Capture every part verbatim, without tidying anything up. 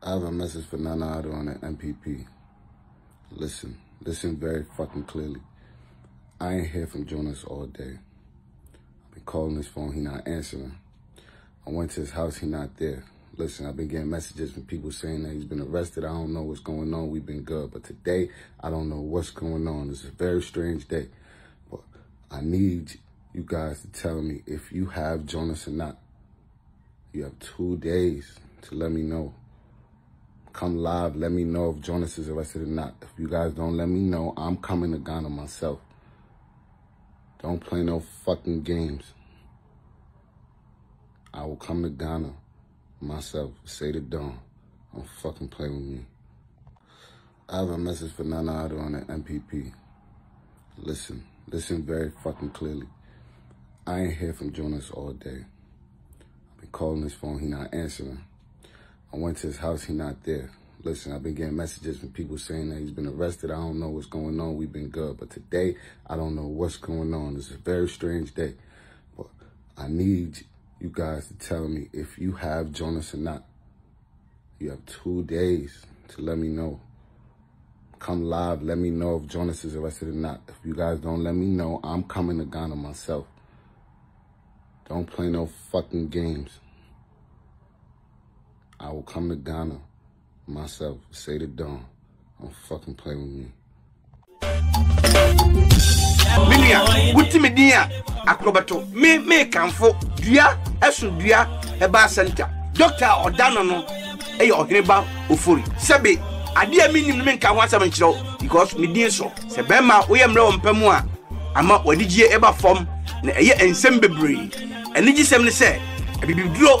I have a message for Nana Addo on the M P P. Listen, listen very fucking clearly. I ain't hear from Jonas all day. I've been calling his phone, he not answering. I went to his house, he not there. Listen, I've been getting messages from people saying that he's been arrested. I don't know what's going on, we've been good. But today, I don't know what's going on. It's a very strange day. But I need you guys to tell me if you have Jonas or not. You have two days to let me know. Come live, let me know if Jonas is arrested or not. If you guys don't let me know, I'm coming to Ghana myself. Don't play no fucking games. I will come to Ghana myself, say the dawn. Don't fucking play with me. I have a message for Nana Addo on the M P P. Listen, listen very fucking clearly. I ain't hear from Jonas all day. I've been calling his phone, he not answering. I went to his house, he not there. Listen, I've been getting messages from people saying that he's been arrested. I don't know what's going on, we've been good. But today, I don't know what's going on. It's a very strange day. But I need you guys to tell me if you have Jonas or not. You have two days to let me know. Come live, let me know if Jonas is arrested or not. If you guys don't let me know, I'm coming to Ghana myself. Don't play no fucking games. I will come to Ghana myself, say the dawn. Don't fucking play with me. Minia, Utimidia, Acrobato, me, me, Camfo, Dia, Esudia, Eba Center, Doctor O'Donnell, A. Ogneba, Ufuri, Sabi, I dear meaning Minka once a minute, because Midianso, Sebema, William Row and Pemua, Ama, or did ye ever form, and a year and Sembebri, and did you say, a baby blow.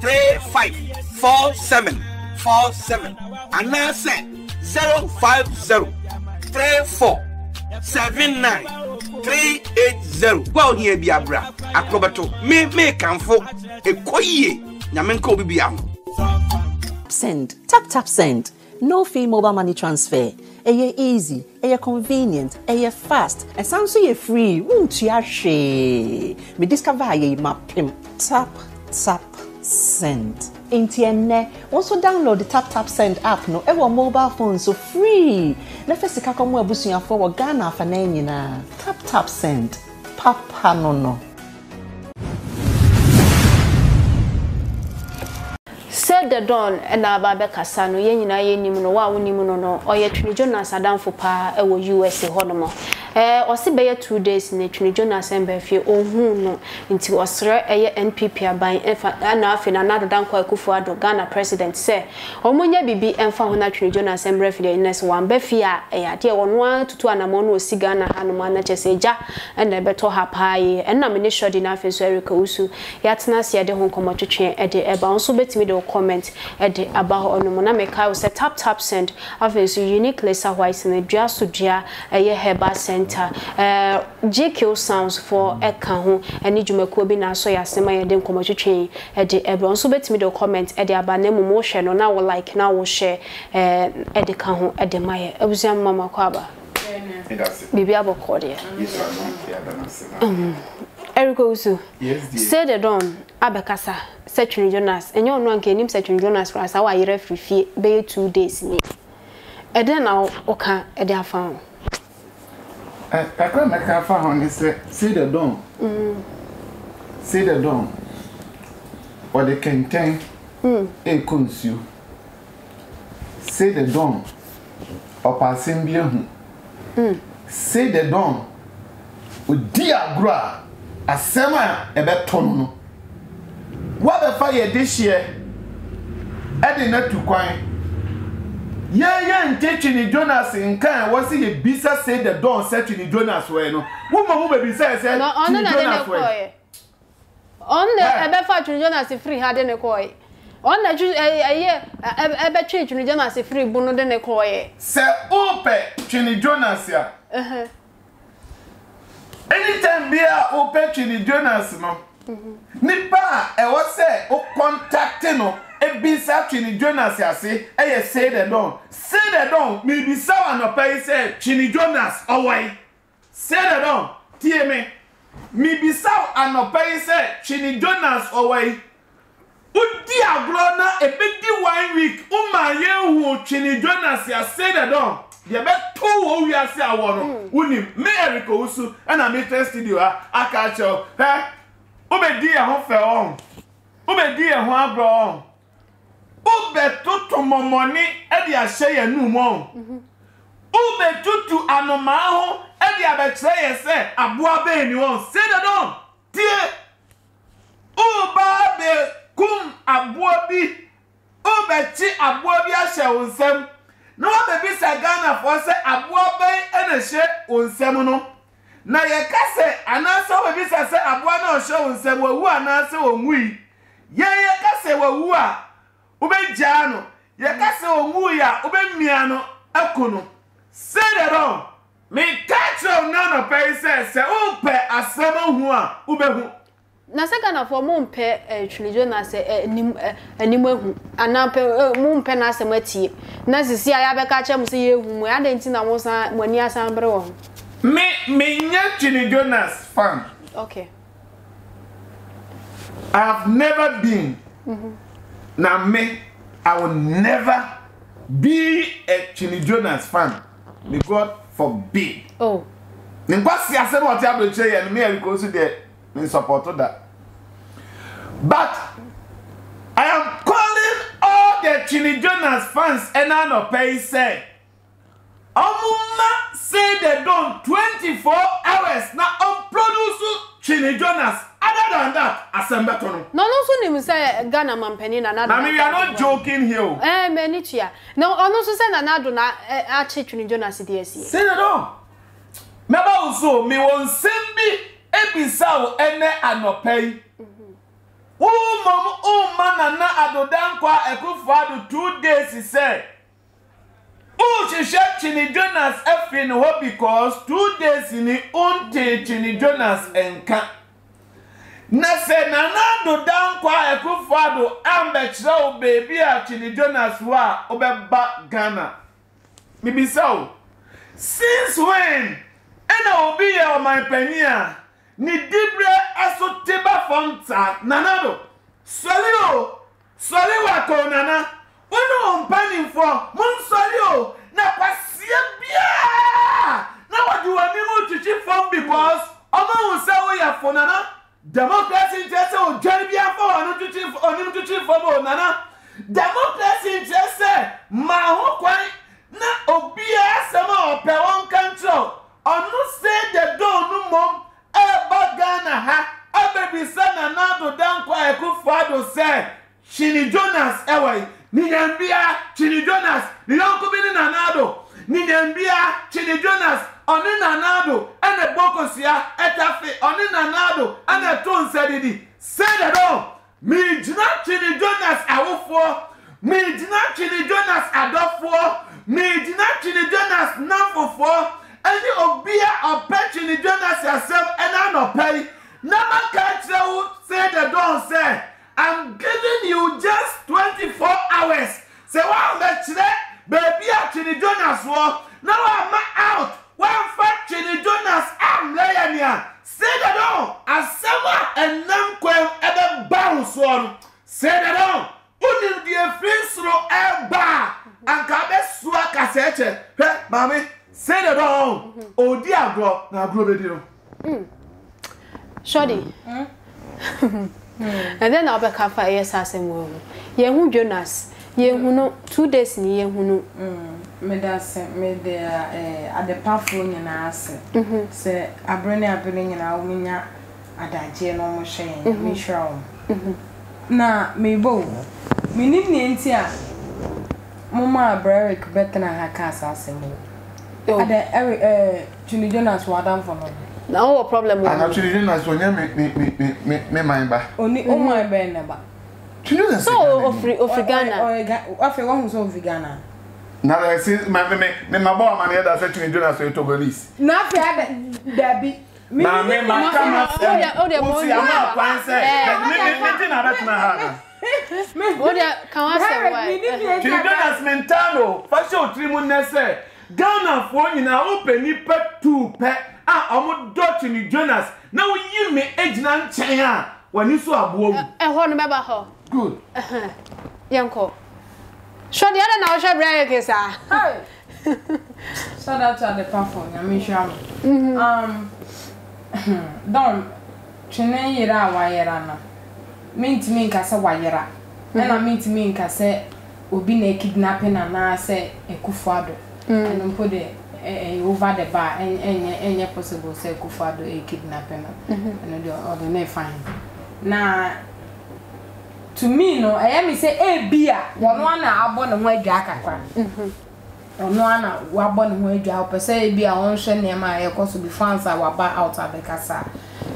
Three five four seven four seven and now say zero five zero three four seven nine three eight zero. Well here be a bra acrobato me me can for a koye nyamenko bibiam. Send tap tap send. No fee mobile money transfer. Eye easy, eye convenient, eye fast. And sounds so ye free. Won't ya she? Me discover ye map him tap tap. Send. In T N A, also download the Tap Tap Send app. No, every mobile phone so free. Nefesi kakomu ebusu ya forward Ghana faneni na Tap Tap Send. Papa no no. Said the dawn and Ababa Casano, Yenina Yenimuno, Wawunimuno, or yet Jonas Adam for Pa, or U S A Honomo. Eh, or see by two days in the Trinity Jonas and Beffy, oh, no, into Australia, a N P P by Anna and another Dan Kwakufuado, Ghana president, say, or Munya Bibi and Fahuna Trinity Jonas and Breffy, the next one, Beffia, a dear one, one to two and a mono, Sigana, Hanumana, Jessaja, and the Beto Hapai, and nomination enough in Serica Usu, Yatna, see at the Hong Kong Matrichain at the Eba, so bet me the comment at the Abaho on Monameka was a tap tap send of his unique laser white in the Jasuja, a year herba send. Uh, J Q sounds for a Kahun and Nijumakobi Nasoya Sema Yadem Commercial Chain at the Ebron. So bet me the comment at the Abanemo motion or now like now will share at the Kahun at the Maya. Observe Mamma Quaba. Bibi Abocordia. Eriko Usu. Say the Don Abakasa, Searching Jonas, and your non can name Searching Jonas for us. How I referee bay two days. And then I'll oka at their found. I can't make a phone and say, see the dawn. See the dawn. Or they can tank and consume. See the dawn. Or passing beyond. See the dawn. With dear gra, a summer a bad tone. What a fire this year. I did not to cry. Yeah, yeah, and teaching Jonas in kind was he a bisa said the dawn searching Jonas way. No, woman who be said, no, on the other way. On the other Jonas if free had any coy. On a juste ailleurs, à battre, tu ne dis pas c'est free, bon, de ne croyez. C'est open, tu ne dis pas. Anytime bien open, tu ne dis pas. N'est pas, et on sait, on contacte nous. Et bizarre, tu ne dis pas c'est et c'est de don. C'est de don, mais bizarre, on n'a pas essayé, tu ne dis pas ouais. C'est de don, tu aimes. Mais bizarre, on n'a pas essayé, tu ne dis pas ouais. Udi agrona e bedi one week o maye wo Chini Jonas ya say that don ye be to wo wi ase awo no unim me Eric osu ana me test studio aka cho eh o be di e ho fe on o be di e ho abro on o be tutu momoni e di ase ye nu mo o be tutu anoma ho e di abetre ye se aboa be ni won say that don tie o ba be Kum abobi, obeti abobi a she unsem. No baby se Ghana for se abobi ene she unsem no. Na ye kase anasa baby se se abobi na she unsem wo wu anasa wo ngui. Ye ye kase wo wu a ubeja no. Ye kase wo ngui a ubemia no ekono. Say the wrong. Me catch you none of pay se se upe asemo hu a ubehu. Na seka na for mo mpe Chini Jonas anim anim ehu anampe mo mpe na asem atie na sisi aya be ka chem se yehu mu adanti na mo san mani asan bre wo me me nya Chini Jonas fan. Okay, I have never been mhm na me I will never be a Chini Jonas fan. May God forbid. Oh, because I said what I have to say and me I go to there support that, but I am calling all the Chini Jonas fans and I no pay say Amuma say they don't twenty-four hours now on produce Chini Jonas. Other than that, assemble to no no so ni say Ghana man panin na na we are not joking here eh many chia no ono so say na na do na a Chini Jonas dey say no me ba so me won sembi. Ebisao ene anopei. O mom o manana adodan kwa ekufa do two days he say. O she Chini Jonas efin ho because two days ni on te Chini Jonas enka. Na se nana adodan kwa ekufa do ambechra o baby a Chini Jonas wa obeba Ghana. Mi bisao. Since when? Ena obi ye o my penia. Ni dibre aso teba fonta nanado solio solio wako nana ono mpani mfo mon solio na kwasie bia na wadu wani mu chichi fom because omo unsawo ya fo nana democracy interest o jeri bia fo wanu chichi oni chichi fo bo nana democracy interest ma ho kwai na obi asema ope won control onu say the don no mom Eba Ghana ha abebi sana nado dankwa ekufado se Chini Jonas ewe ninyambia Chini Jonas niyonku bini nanado ninyambia Chini Jonas oni nanado ene boko siya etafe oni nanado ene tonse didi sede don mijina Chini Jonas awufo mijina Chini Jonas adofo mijina Chini Jonas nafofo. Any obia or pet Chini Jonas yourself and I no pay. Never catch the say the don't say. I'm giving you just twenty-four hours. Say wow let baby a Chini Jonas war. Now I'm out. One fact Chini Jonas I'm laying here. Say the don't. I summer and numquem and then bounce one. Say the don't. Unim the free throw and bar and cabe swak asset. Hey, mommy. Say the wrong. Oh dear, bro. Now, bro, video. Shoddy. And then I'll be careful. Yes, I say, well, you Jonas. You know, two days in you know. Me da se me de Adepa phone na ase. Se abrene abrene na uminya adaje no mo shey me show. Na me bo. Me ni ntia. Mama Beric better na her casa ase mo. And then Chini Jonas was down for me. No problem. And Chini Jonas was me me me me me my ba. Only oh my ba na ba. Do you know that's so of Ghana? Of one who's of Ghana. Now I see my my my boy man here that said to me Jonas you Togolese. Now there be. Now me my camera. Oh yeah, oh yeah. Oh yeah, fancy. Me me me not that me. Oh yeah, can I say why? Jonas mentalo. Fashion three months eh. Ghana for you now open you pet two pet. Ah, I'm not touching Jonas. Now you me age nine China. When you saw a boy. Eh, how no me ba good. Uh huh. Yanko. Show the other now, shall break it, sir. So that's at the platform, I mean, sure. Um, don't Chene Yera Wayerana. Mean to me, Cassa Wayera. And I mean to me, Cassa would be a kidnapping and I say a kufado. And put it over the bar and any possible say kufado a kidnapping and the name fine. Now, to me, no, I am say, eh, beer, one one I born a white jacket. One one I born a white jacket, say, beer, one shen, and my cost to be found out of the casa.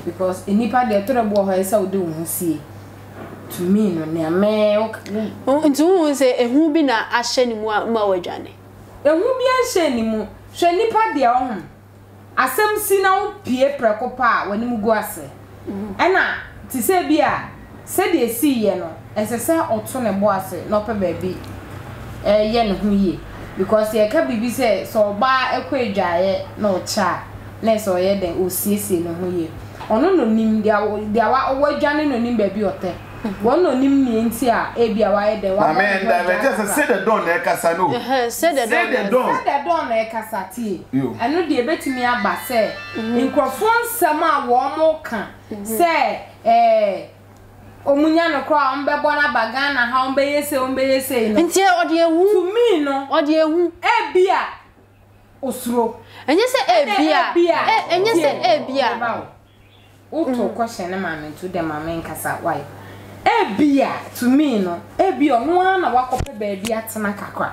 Because in Nipa, the terrible house, I do see. To me, no, near milk. Oh, and to say, a who be not a shen, more journey. A who be a shen, more, shen Nipa, their own. As some see now, Pierre Precopa, when you go, I say. Anna, to say, beer. Said they see, you know, as I say, or turn a boss, not a baby, a yen who ye, because they can be said, so buy a quay giant, no child, less or yet than O C C no who ye. Or no, no, nim, there were away Johnny no nim baby or ten. One no nim means here, a be away the one. Amen, just said the don, a casano, said the don, said the don, a casati. You, I know the bet me up by say, in profound summer warm or can say, eh. Omunyano kwa umbe bona bagana ha umbe yese umbe yese ino. Ntie odie wu. To me no. Odie wu. E bia. Osro. Enye se e bia. E enye se e bia. Uto kwashe na mama ntu de mama nkasa why. E bia to me no. E bia onwa na wakope ba bia tena kakwa.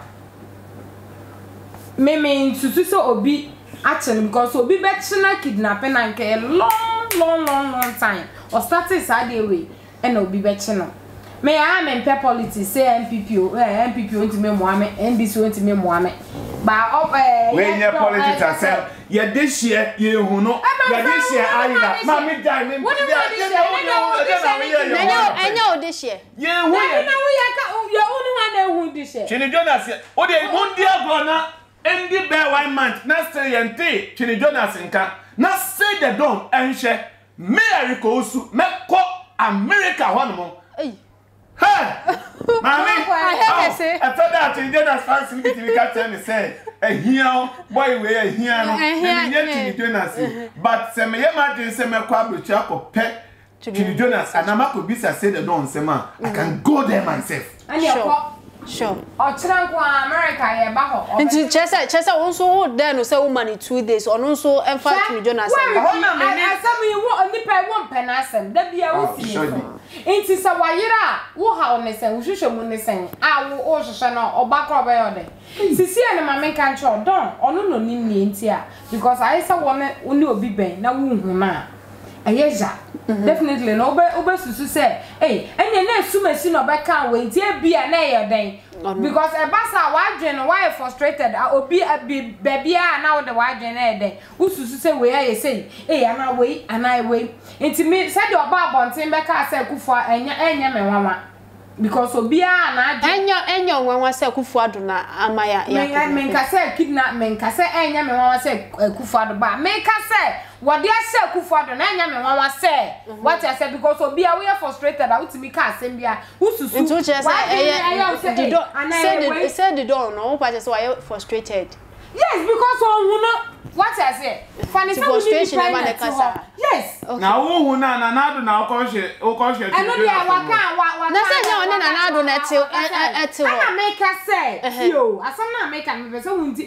Meme ntutu se obi achen because obi be tena kidnapping anke long long long long time. O starting Saturday way. And I'll be better now. May I am in politics, say M P P, M P P went to me, Mohammed, N B C went to me, Mohammed. But up when your politics are self, yet this year you know, this year I mammy diamond. What I know this year. Yeah, we are only one that would this year. Chini Jonas, oh, they won't be a bona, and the bear one month, not say and tea, Chini Jonas in camp, not say the dome and share. Mary goes to Macquarie. America one more. Hey, Mammy, I say, I thought that you did as fast as you can say. And here, boy, we are here, and yet you do not see. But Samaya didn't send my crab with Jacob Pet to Jonas, and I'm not to be said the dawn, Sama. I can go there myself. And you're sure. Or Trump, America, and to Chester, Chester also then will sell money two days or also and fight to Jonas. I said, we want only pay one penance, that be our field. It is a wire, who how they say, who should win the same. I will also channel or back over your day. Sicilia and my main control, don't or no need me in here because I saw woman who knew be bang, no woman. And yes, definitely no better to say, hey, and your name sooner sooner back can't wait, dear be an air day. Because a bass are wild and wire frustrated, I will be a baby and now the wild and air day. Who's to say where I say, hey, and I wait and I wait. Intimate, said your barb on ten back, I said, good for and your and mamma. Because so be an and your and your one was said, good for Duna, Amaya, and make us say, kidnap men, Cassa, and your mamma said, good for the bar, make us say. What they say, Kufado, Nanya, Mama say. What I said because Obi, we are frustrated. I would be cast and be a who's to say, I said the door, no, but that's why I'm frustrated. Yes, because I will not. What I said, funny frustration. Yes, now who Nana Addo now caution, oh caution. I know they are what can't what I don't at you at you. I make us say, you, I somehow make an investment.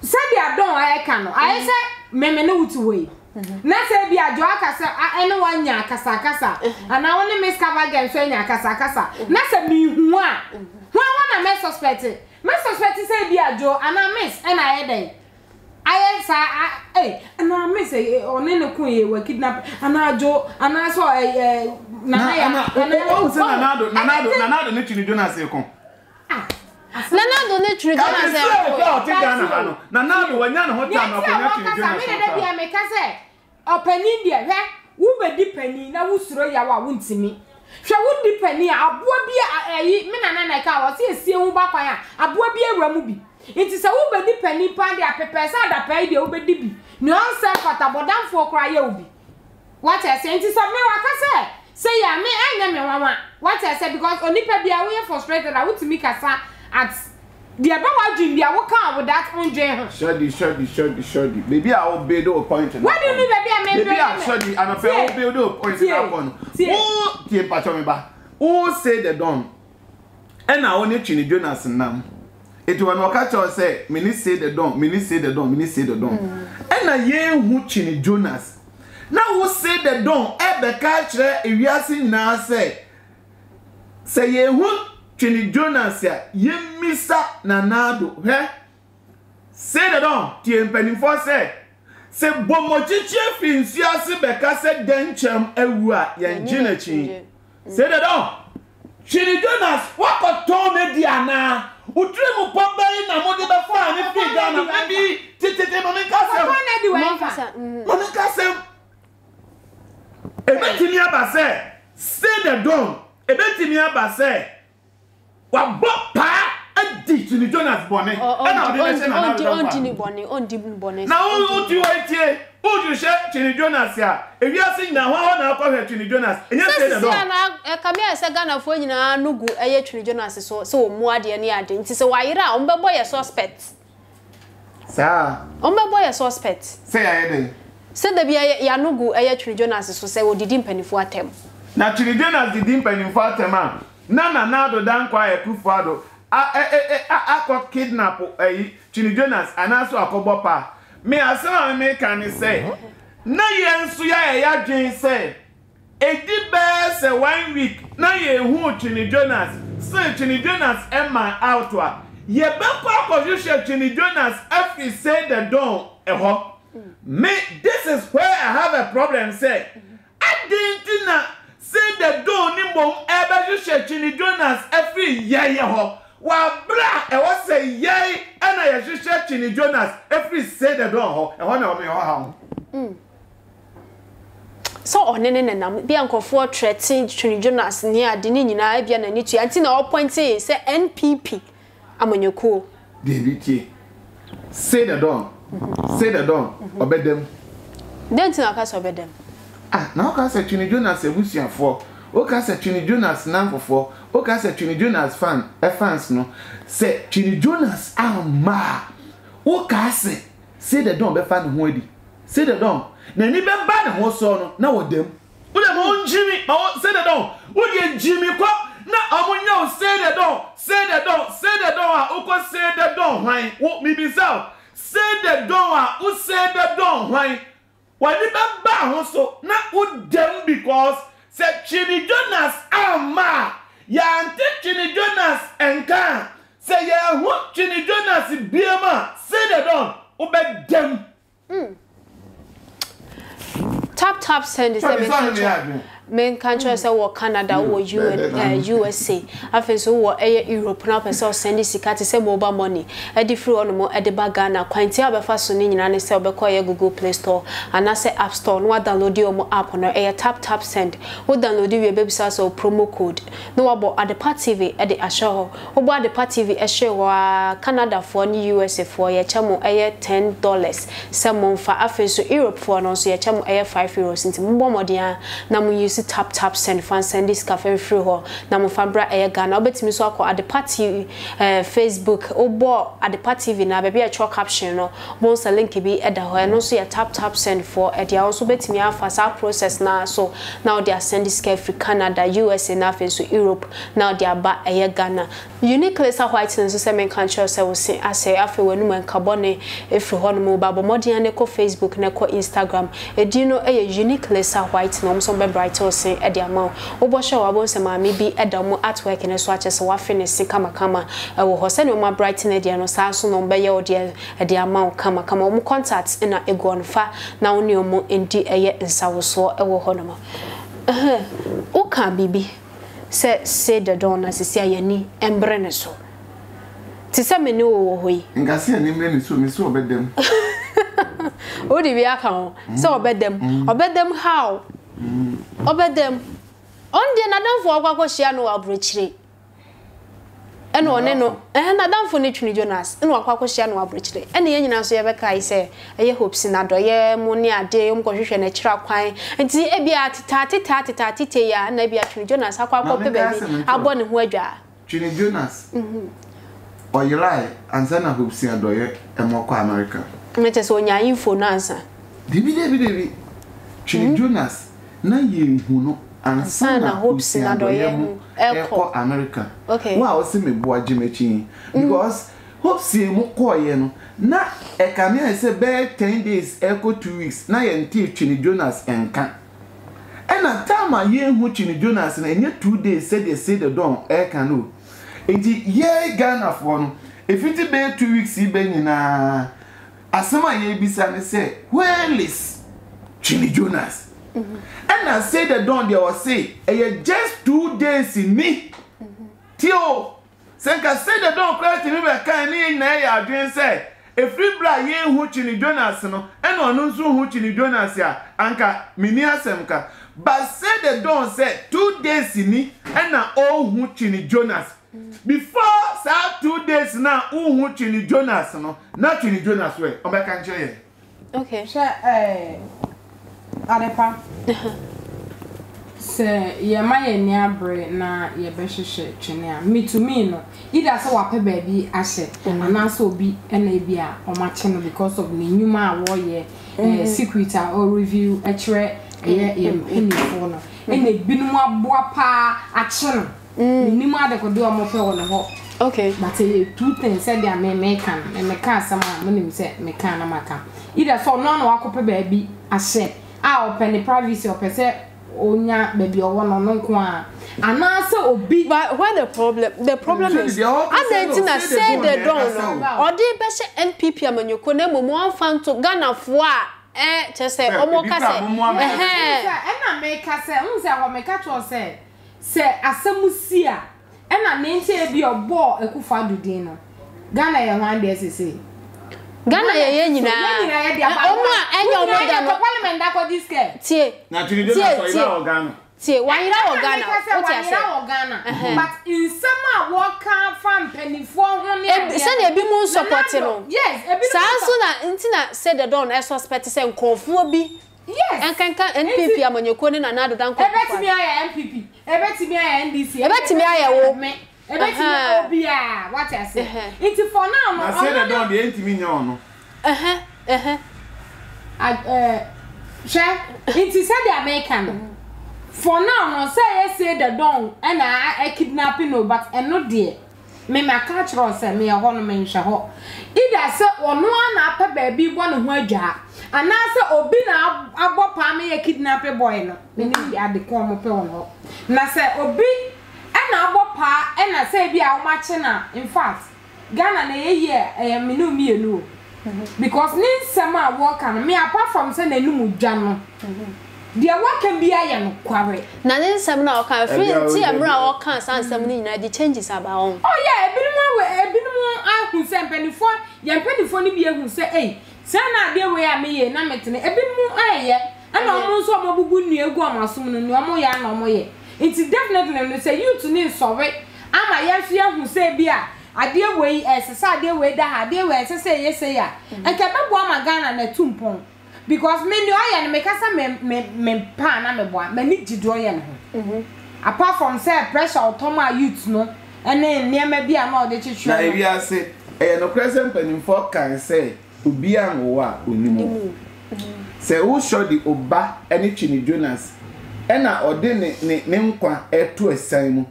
Said they are done, I can. I said. Meme no to way. Nase bia jo akasa eno wanya akasa akasa. Ana woni Miss Cavagan so nya akasa akasa. Nase mi hu a. Ho a wana me suspect. Me suspect say bia jo ana miss ena yeden. I answer, I, and I miss it on any queen were kidnapped, and I joke, and I saw a Nana, and I also Nana, Nana, Nana, Jonas. Nana donate to Ghana. Nana, Nana, when Nana hot time, I make us say, open India, eh? Who may depend now? Who's throw your wound to me? She would depend here. I would be a men and I can't see a sea back. I would be a ramubi. It is a woman depending upon their papers that pay the obedibi. No answer for Tabodam for cryobi. What I say, it is a miracle, sir. Say, I may I never want what I said because only baby away frustrated. I would make a son at the Abama Jim. They walk out with that on jail. Shoddy, shoddy, shoddy, shoddy. Maybe I will build a point. What do you mean, baby? I may be a shoddy and a fair build up point. Oh, dear Patomeba. Oh, say the don. And I only chin Jonas and Nam. It will not catch us, say, Minnie say the don, Minnie say the don, Minnie say the don. And I hear who chin Jonas. Now who say the don ebe culture if you are seeing now say say ye who Chini Jonas ya ye Mister Nana Addo eh say the don ti empenin for say say bomochiche finsi asibeka say den chem ewua ye nginechi say the don Chini Jonas what got told me dia na utremu pambai na mode be for ani fi Ghana maybe titete momika say momika Ebeti mi abase, say the don. Ebeti mi abase, wa bopa adi chini Jonas boni. Ena odi nese na na odi boni. Odi ni boni, odi ni boni. Na o odi oite, odi she chini Jonas ya. Ebi asing na wa wa na akwa chini Jonas. Enye say the don. Sisi na kami ase Ghana fo nyina nugu eye chini Jonas so so mu ade ni ade. Nti se wa yira o mbebo ye suspect. Sa. O mbebo ye suspect. Say ya dey. Said the Bia Yanugu, a Chiri Jonas, so say, what did Impany for them? Now, Chiri Jonas did Impany for them. Nana Addo down quiet, proof father. I got kidnapped a Chiri Jonas, and I saw a cobopa. May I saw a make and say, no, you answer, ya Jane say, a deep bears a one week. Now, you who Chiri Jonas, say Chiri Jonas, Emma outward. Ye backward position Chiri Jonas, if he said the dawn, a hawk. Me, this is where I have a problem. Say, I didn't know. Say the door nimbo ever you share Chini Jonas every year. Wa bra, I was say yay, and I should share Chini Jonas every say the door. I want to be home. So on and I'm being for threatening Chini Jonas near Dinin in Ibian and Nichi. I think all points say N P P. I'm on your cool. D B T. Say the door. Say the don, obey them. Then to cast obey them. Ah, now cast a Chini Jonas a Lucian for. O cast a Chini Jonas name for four. O cast a Chini Jonas fan, a fans no. Say Chini Jonas ama. O cast say the don be fan who say the don. Then even ban who saw no. Now them. Who them on Jimmy? Say the don. Who get Jimmy? What? Now I want you say the don. Say the don. Say the don. O say the don. Why? What me be so? Say the don, who say the don, why? Why did that bar also not with them because said Chini Jonas ama. Yanti Chini Jonas and can say, yeah, what Chini Jonas is Biama. Say the don, obey them. Tap tap send is everything. Men countries are Canada or U S A. I think so. Or Europe now, person send this card to say mobile money. Every free one more. Every Ghana. Quantity of fashion in any store. Because Google Play Store and as App Store. No download your app on your Tap Tap Send. No download your website or promo code. No about Adepa T V. At the Ashore. About Adepa T V. Ashore Canada for U S A for your channel. Air ten dollars. Some month for I think so. Europe for no so your channel. Air five euros. Into mobile money. Now we use. Tap tap send fan send this cafe free ho na mo fabra e Ghana obetimi so akọ Adepa T V Facebook obo Adepa T V na be be cho caption no mo so link bi e da ho e no so ya tap tap send for e dia also betimi afa sa process na so now they are send this cafe Canada U S A na fe so Europe now they are ba e Ghana uniquely sa white so se men country se we say ase afa wanu men carbone e free ho no mo ba bo modern e ko Facebook na ko Instagram e di no e uniquely sa white no mo so be bright resources at the amount. Obosha wabonsema maybe at the mo at work in a swatch as a finish kama kama. I will send you my brighten at the no sasso no bay or the at the amount kama kama mu contacts in a egon fa na only mo in the air in Sawoso ewo honoma. Uh huh. Oka bibi. Se se the donor se see a ni embreneso. Tisa menu ohi. Ngasi a ni menisu misu obedem. Oh, the Viacon. So obed them. Obed them how? Obed them. On the Nadam for Wakwashiano Abridgely. And one, no, and Nadam for Nitrony Jonas, and Wakwashiano Abridgely. And the engine answer ever cry say, a hope sinado, ye, monia, deum, confusion, a trap crying, and see a beat tatty tatty tatty tea, and a beat Jonas, how I the baby, I born in Wedger. Trini Jonas. Or you lie, and send a hope sinado, a mock America. Mete so nya info nansa dibi dibi dibi Chini Jonas na ye huno ansa na hope se na doye mu eko America wa o se mebo ajimechi because hope se mu koye no na e ka me say be ten days eko two weeks na ye nti Chini Jonas enka e na tama ye hu Chini Jonas na enye two days say they say the don e ka no enti ye Ghana for no if it be two weeks e be nyina Asama Yebisane say, where is Chini Jonas? Mm-hmm. And I said that don't they will say, hey, just two days in me. Mm-hmm. Tio, since I said that don't cry to me, I can't even say, if you play who Chini Jonas, no, and on who Chini Jonas, yeah, Anka, Minia Semka. But said that don't say, two days in me, and I owe who Chini Jonas. Before that two days now, who Chini Jonas no, not Chini Jonas way. I'm back and join. Okay. So, eh, Adepa. So, your man near bread na your best shirt chenia. Me to me no. Either so wape baby ashe, and also be enabia on my channel because of the new man war ye secret or review actually yeah yeah any phone. Any binwa boapa a channel. Mm. Mother could do a more on the whole. Okay, but two things said they are Mekan, and Mekan, someone said Mekan, Amaka. Either for none or copper baby, I said, I'll open the privacy of a Onya baby or one on one one. And also, be by what the problem the problem is. I didn't say the don't or the best N P P when you could never one found to Ghana for. Eh, just say, oh, more cassette. And I make cassette, I make cassette. Se asamusia ena nente bi obo ekufa dudin no Ghana ye hwan de sese Ghana ye ye nyina ye de aba omo a enye omo da no parliament da ko this care tie na tiri de na so ira organa tie wa ira organa o tie ase organa but in some worker farm penifo ho ne e se na bi mu support no yes e bi sanso na ntina said the don e suspect se nkonfo bi yes en kan kan N P P amanyoko ne Nana Addo dan ko e beti mi aye N P P Ebetimi aye N D C. Ebetimi aye wo me. Ebetimi obi a, what I say. It for now no. I say that don dey ntimi nyon no. Eh eh eh. She, it is said the American. For now no say say that don and I kidnapping no but eno dey. Me ma catch her say me ho no me hwe ho. Either say ono na pa baby bo no ho adwa. And I obi na abo pa me ye kidnapping boy no. Me ni ade ko mo pe on ho. Na say obi and abo pa and I say bi a o ma che na in fact Ghana na ye ye eh me no mi enu because nin sama work am me apart from say na enu dwa no. Dia work am bi aye no kware. Na nin sam na o kan free ti amra o kan san sam ni na di changes aba on. Oh yeah, ebi no we ebi no ahun say mpanifo ye mpanifo ni bi ehun say eh Sana de we am ye na metene ebi mu aye ana omo nso omo bugu nuegu amasom no omo ya na omo ye it definitely no say you to need sorry ama ye so ehun say bia ade we esesa ade we da ha ade we esesa ye say ya enke bebo ama Ghana na tumpon because me ni oye na meka sa me me pa na meboa me ni gido ye no apart from say pressure automa youth no ene niam bia na ode chichu na e bia say e no present paninfo kan say Ubiang owa unimu. Se who showed the oba any Chini Jonas. Ena ordene ne nemkwa etu esan mu.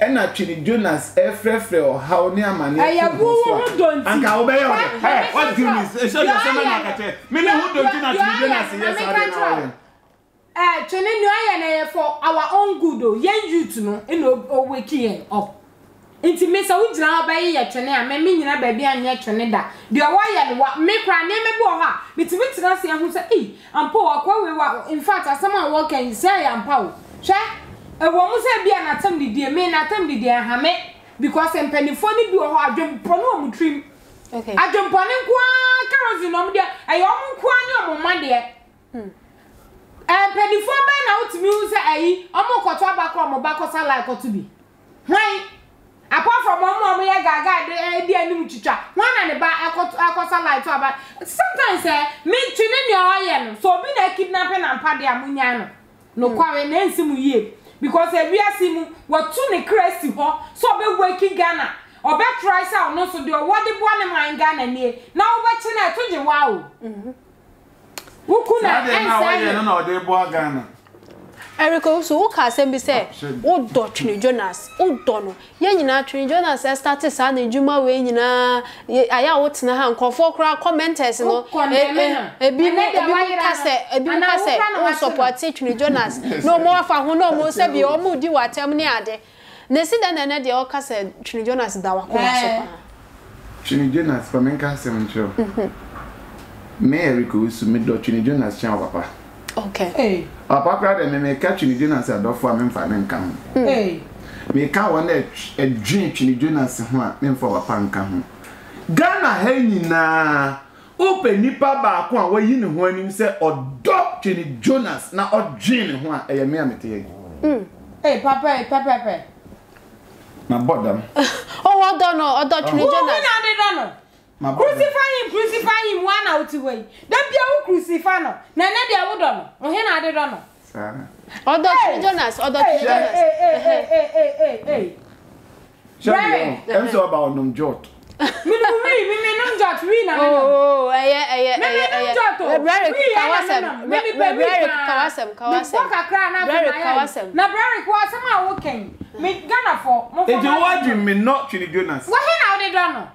Ena Chini Jonas e frefre o ha oni amane. Anka obeye o. Hey, what do you mean? Show yourself na kete. Me ne who don't na Chini Jonas yes I don't. Eh, tu n'es for our own good. Yen youth no, eno owekiyen up. Inti me sa wujina bayi ya twene a me nyina baby anya twene da. De owa ya no wa me kra ne me bo ha. Mitimitra se ho se eh ampa wa kwa we wa in fact asama wa kan say ampa wo. Hwe ewo mu se bia na tam didie me na tam didie ha me because empanifo ni bi wo ho adwempo no mu trim. Okay. Adwempo ne kwa kerosene no mu de ayo mu kwa ne mu ma de. Hmm. Empanifo be na wotimi hu se ayi omokoto abakọ omobakọ sala ikotu bi. Hwan apart from mom mom ya gaga de di anim twitwa wana ne ba akosa light aba sometimes eh me twini ne oye no so bi na kidnapping and pade amunya no no kwawe na nsimu yie because ewiasi mu watu ne crazy ho so be wake Ghana obe try say no so de wodi bo ne man Ghana nie na obachi na toje wa o mhm wukuna ensa na na odi bo Ghana Eriko, so who can send me say, oh, Doctor Jonas, oh, Dono, Yenina, Trin Jonas, I started sounding Juma Wayna, I out in a hand, call for crowd commenters, and a be a support teaching Jonas. No more for who no more say, or mood you are terminated. Nessin and Eddie or Castle, Trin Jonas, Dawa. Trin Jonas, for men Castle, and Joe. Mary goes to meet Doctor Jonas, Papa. Okay. Papa cried and may catch in the Jonas at the farm and come. Hey, may cow one edge a drink in the Jonas and for a pan come. Ghana Henina open nipper back one way in when himself or dog to the Jonas now or gin one a mammy. Hey, Papa, Papa, my bottom. Oh, I don't know. I don't know. Crucify him, crucify him one out the way. That be our crucifano. Nana de Adono, or Hena de Dono. Or Doctor Jonas, or Doctor Jonas. Hey, hey, hey, hey, hey, hey, hey. Sherry, I'm so about Num Jot. Me, me, me, Num Jot, we know. Oh, yeah, yeah, yeah. Breric, Kawasem, Breric, Kawasem, Kawasem, Breric, Kawasem. Now, Breric was somehow walking. Me Ghana for. They do what you may not to the Jonas. What Hena de Dono?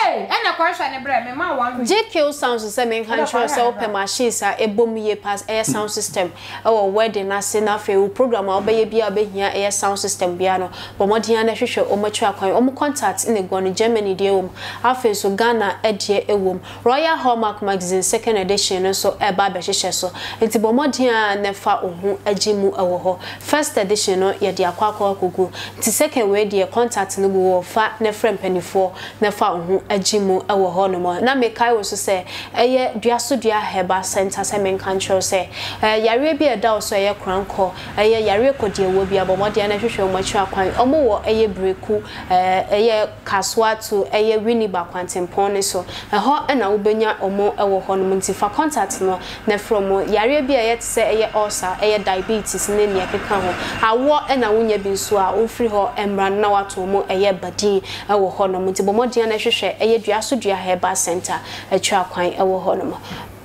And a question, bread, my one. J Q sounds the same in country, so open machines are a boom year past air sound system. Our wedding, I say, now for program, I'll be a beer, air sound system, piano, but more than a fisher or much contacts in the Ghana, Germany, dear home. I feel so Ghana, a dear a womb. Royal Hallmark Magazine, second edition, and so a barber so it's a bomodia and a fat or a jimu or first edition, or yet the aqua cuckoo. The second way, dear contacts in the war, fat, ne friend penny four, ne fat. Ajimu ewo ho no mo na mekai wo so se eye duasodua heba center se men kancho se yare bi eda wo so eye kranko eye yare kodie wo bi abomode na hwehwe wo machi akwan omo wo eye breku eye kaswa to eye wini ba kwantempon ne so ho na wo benya omo ewo ho no mtifa contact no na from yare bi eye se eye ulcer eye diabetes ne ne keka ho awo na wonya bi so a ofri ho emra na wato mo eye badin ewo ho no mtibomode na hwehwe eye duasodua heba center atwa kwan ewo ho no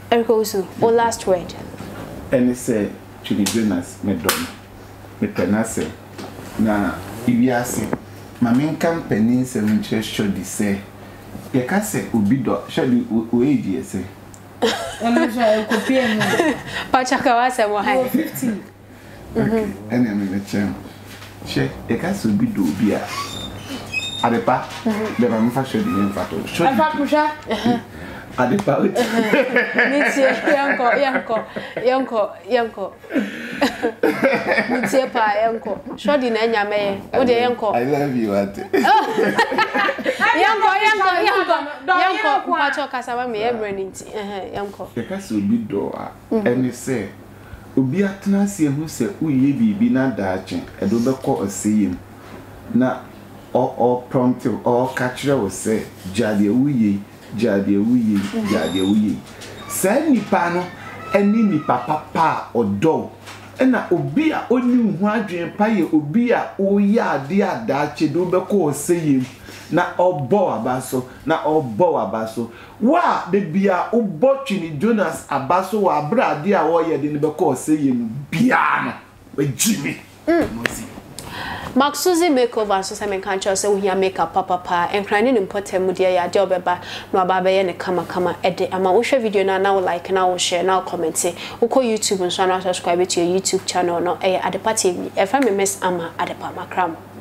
erikosu o last word and say to the Jonas medom metanase na ibiase mamen company seven church should say ye ka se obi do shadi o edi ese eno je ko pm pa chaka wa se mo hai fifteen okay and am in the chamber she ye ka se obi do obi a Adepa, le va me faire chaud d'une photo. Chaud. Adepa coucha. Adepa. Monsieur, yanko, yanko, yanko, yanko. Monsieur pa yanko. Chaud d'une nyame. O de yanko. I love you at. Yanko, yanko, yanko. Yanko, pa choka sa ba me ebre nti. Eh, yanko. E ka se obi do a. Eni se. Obi atena se hu se uye bibi na daache. E do be kọ oseyim. Na Or, or prompt or catcher will say, Jadia wee, Jadia wee, Jadia wee. Send me panel, and ni papa pa or dog. And I obia only one dream pie, obia, oh ya, dear dachi, dobeco, saying, na or boa basso, na or boa basso. Why the beer, oh botching Jonas, a basso, a bra, dear warrior, didn't beco, saying, Biana, with Jimmy. Maxuzi makeover so same kancho se ohia makeup papa pa enkran ne important mu dia ya de obeba no ababa ye ne kama kama e de ama wo hwe video na na wo like na wo share na wo comment wo ko YouTube nso na subscribe to your YouTube channel no e Adepa T V e fa me miss ama Adepa makram.